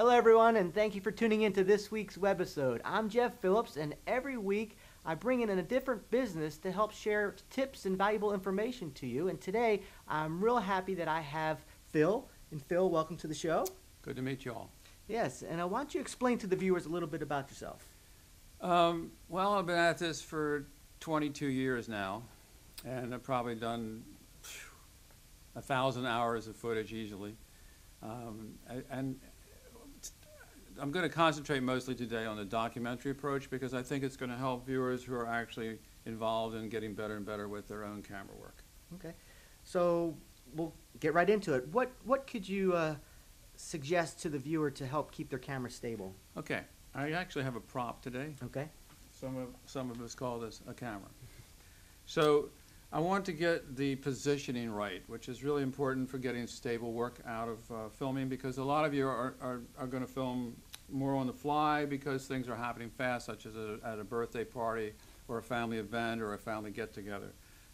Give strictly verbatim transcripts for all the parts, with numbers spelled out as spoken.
Hello everyone, and thank you for tuning in to this week's webisode. I'm Jeff Phillips, and every week I bring in a different business to help share tips and valuable information to you. And today I'm real happy that I have Phil. And Phil, welcome to the show. Good to meet you all. Yes, and I want you to explain to the viewers a little bit about yourself. Um, well, I've been at this for twenty-two years now, and I've probably done phew, a thousand hours of footage easily. Um, and I'm going to concentrate mostly today on the documentary approach because I think it's going to help viewers who are actually involved in getting better and better with their own camera work. Okay, so we'll get right into it. What what could you uh, suggest to the viewer to help keep their camera stable? Okay, I actually have a prop today. Okay, some of some of us call this a camera. So I want to get the positioning right, which is really important for getting stable work out of uh, filming, because a lot of you are, are, are going to film more on the fly because things are happening fast, such as a, at a birthday party or a family event or a family get-together.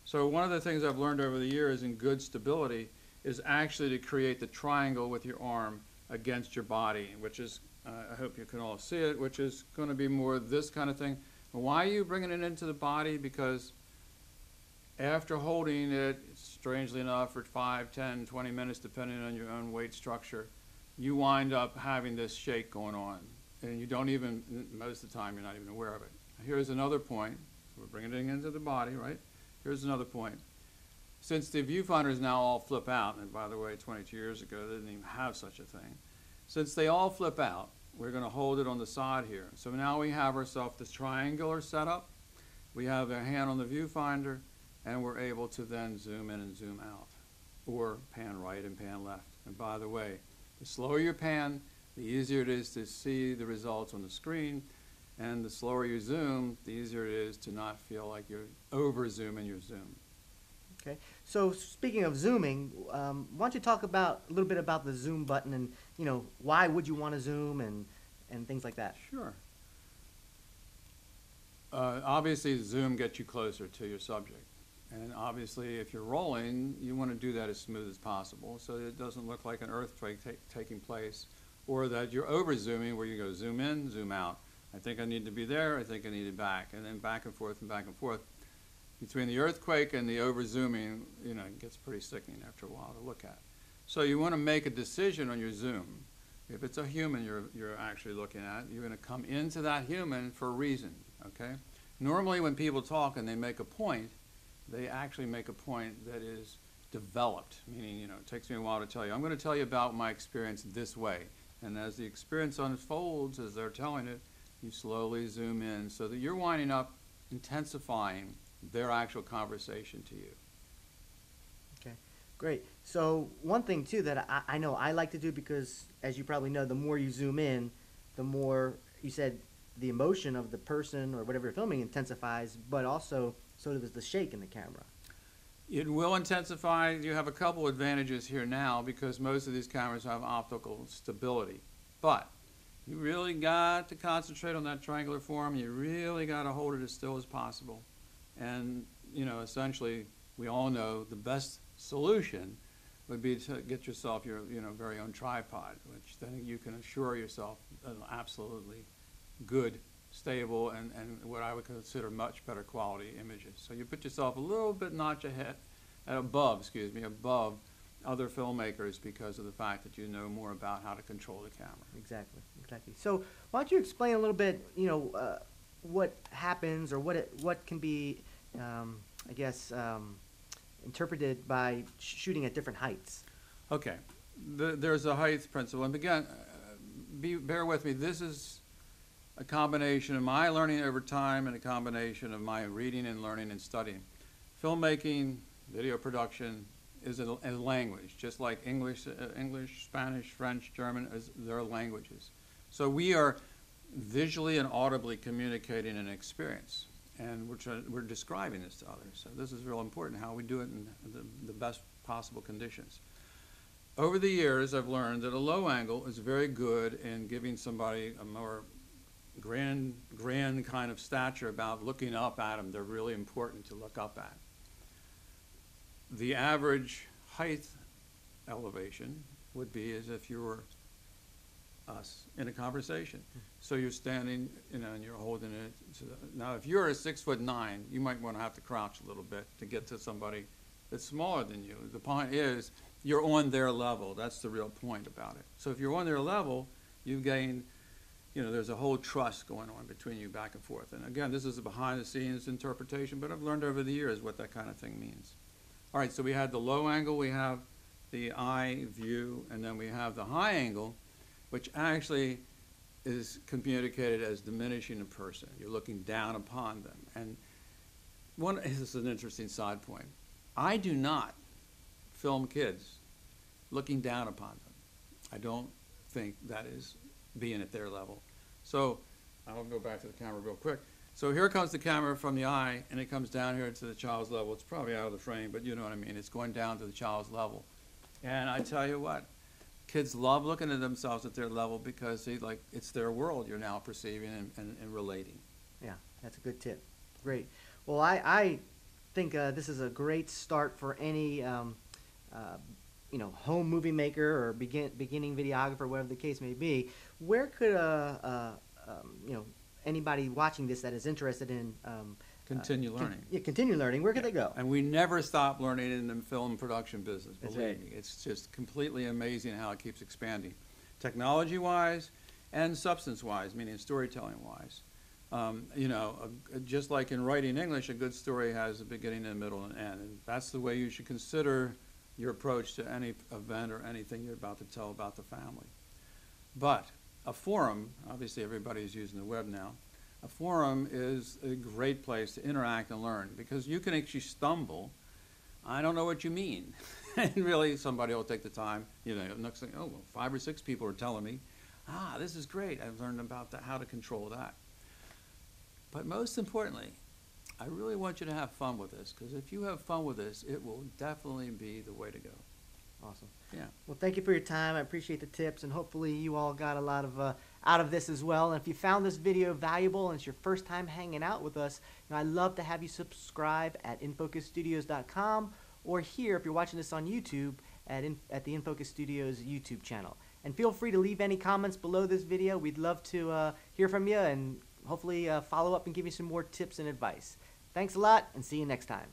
So one of the things I've learned over the years in good stability is actually to create the triangle with your arm against your body, which is, uh, I hope you can all see it, which is going to be more this kind of thing. Why are you bringing it into the body? Because after holding it, strangely enough, for five, ten, twenty minutes, depending on your own weight structure, you wind up having this shake going on. And you don't even, most of the time, you're not even aware of it. Here's another point. We're bringing it into the body, right? Here's another point. Since the viewfinders now all flip out, and by the way, twenty-two years ago, they didn't even have such a thing. Since they all flip out, we're going to hold it on the side here. So now we have ourselves this triangular setup. We have our hand on the viewfinder, and we're able to then zoom in and zoom out, or pan right and pan left. And by the way, the slower you pan, the easier it is to see the results on the screen, and the slower you zoom, the easier it is to not feel like you're over-zooming your zoom. Okay, so speaking of zooming, um, why don't you talk about a little bit about the zoom button and, you know, why would you want to zoom and, and things like that? Sure. Uh, obviously, zoom gets you closer to your subject. And obviously, if you're rolling, you want to do that as smooth as possible so that it doesn't look like an earthquake ta taking place, or that you're over-zooming where you go zoom in, zoom out. I think I need to be there, I think I need it back, and then back and forth and back and forth. Between the earthquake and the over-zooming, you know, it gets pretty sickening after a while to look at. So you want to make a decision on your zoom. If it's a human you're, you're actually looking at, you're going to come into that human for a reason, okay? Normally when people talk and they make a point, they actually make a point that is developed, meaning, you know, it takes me a while to tell you. I'm going to tell you about my experience this way. And as the experience unfolds, as they're telling it, you slowly zoom in so that you're winding up intensifying their actual conversation to you. Okay, great. So one thing, too, that I, I know I like to do, because as you probably know, the more you zoom in, the more, you said, the emotion of the person or whatever you're filming intensifies, but also so does the shake in the camera. It will intensify. You have a couple advantages here now because most of these cameras have optical stability. But you really got to concentrate on that triangular form. You really got to hold it as still as possible. And, you know, essentially, we all know the best solution would be to get yourself your, you know, very own tripod, which then you can assure yourself an absolutely good, stable, and, and what I would consider much better quality images. So you put yourself a little bit notch ahead, above, excuse me, above other filmmakers because of the fact that you know more about how to control the camera. Exactly, exactly. So why don't you explain a little bit, you know, uh, what happens or what, it, what can be, um, I guess, um, interpreted by sh shooting at different heights? Okay, the, there's a height principle. And again, uh, be, bear with me, this is a combination of my learning over time and a combination of my reading and learning and studying. Filmmaking, video production is a, a language, just like English, uh, English, Spanish, French, German, is their languages. So we are visually and audibly communicating an experience, and we're, trying, we're describing this to others. So this is real important, how we do it in the, the best possible conditions. Over the years, I've learned that a low angle is very good in giving somebody a more grand, grand kind of stature about looking up at them. They're really important to look up at. The average height elevation would be as if you were us in a conversation. So you're standing, you know, and you're holding it. Now, if you're a six foot nine, you might want to have to crouch a little bit to get to somebody that's smaller than you. The point is, you're on their level. That's the real point about it. So if you're on their level, you've gained, you know, there's a whole trust going on between you back and forth. And again, this is a behind the scenes interpretation, but I've learned over the years what that kind of thing means. All right, so we had the low angle, we have the eye view, and then we have the high angle, which actually is communicated as diminishing a person. You're looking down upon them. And one, this is an interesting side point. I do not film kids looking down upon them. I don't think that is being at their level. So I'll go back to the camera real quick. So here comes the camera from the eye, and it comes down here to the child's level. It's probably out of the frame, but you know what I mean. It's going down to the child's level. And I tell you what, kids love looking at themselves at their level because they, like, it's their world you're now perceiving and, and, and relating. Yeah, that's a good tip. Great. Well, I, I think uh, this is a great start for any um, Uh, you know, home movie maker or begin, beginning videographer, whatever the case may be. Where could uh, uh, um, you know, anybody watching this that is interested in um, continue uh, learning? Con yeah, continue learning. Where could yeah. they go? And we never stop learning in the film production business. Believe That's right. me, it's just completely amazing how it keeps expanding, technology-wise and substance-wise, meaning storytelling-wise. Um, you know, uh, just like in writing English, a good story has a beginning, a middle, and end. And that's the way you should consider your approach to any event or anything you're about to tell about the family. But a forum, obviously everybody's using the web now, a forum is a great place to interact and learn because you can actually stumble, I don't know what you mean. And really somebody will take the time, you know, next thing, oh, well, five or six people are telling me, ah, this is great, I've learned about that, how to control that. But most importantly, I really want you to have fun with this, because if you have fun with this, it will definitely be the way to go. Awesome. Yeah. Well, thank you for your time. I appreciate the tips, and hopefully you all got a lot of uh, out of this as well. And if you found this video valuable and it's your first time hanging out with us, you know, I'd love to have you subscribe at in focus studios dot com or here if you're watching this on YouTube at, in, at the In Focus Studios YouTube channel. And feel free to leave any comments below this video. We'd love to uh, hear from you and hopefully uh, follow up and give you some more tips and advice. Thanks a lot, and see you next time.